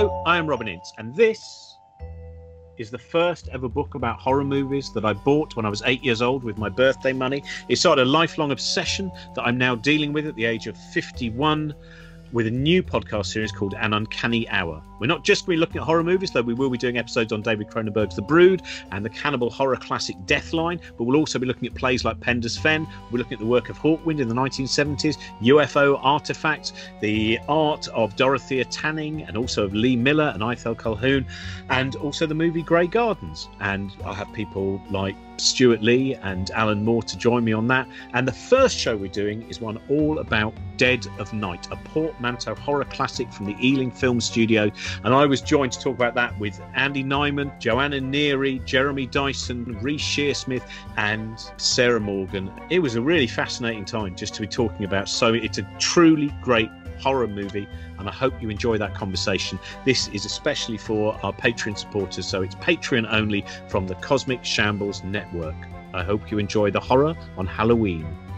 Hello, I am Robin Ince, and this is the first ever book about horror movies that I bought when I was 8 years old with my birthday money. It started a lifelong obsession that I'm now dealing with at the age of 51 with a new podcast series called An Uncanny Hour. We're not just going to be looking at horror movies, though we will be doing episodes on David Cronenberg's The Brood and the cannibal horror classic Deathline, but we'll also be looking at plays like Penda's Fen. We're looking at the work of Hawkwind in the 1970s, UFO artefacts, the art of Dorothea Tanning and also of Lee Miller and Ethel Calhoun, and also the movie Grey Gardens. And I'll have people like Stuart Lee and Alan Moore to join me on that. And the first show we're doing is one all about Dead of Night, a portmanteau horror classic from the Ealing Film Studio. And I was joined to talk about that with Andy Nyman, Joanna Neary, Jeremy Dyson, Reese Shearsmith and Sarah Morgan. It was a really fascinating time just to be talking about. So it's a truly great horror movie, and I hope you enjoy that conversation. This is especially for our Patreon supporters, so it's Patreon only from the Cosmic Shambles Network. I hope you enjoy the horror on Halloween.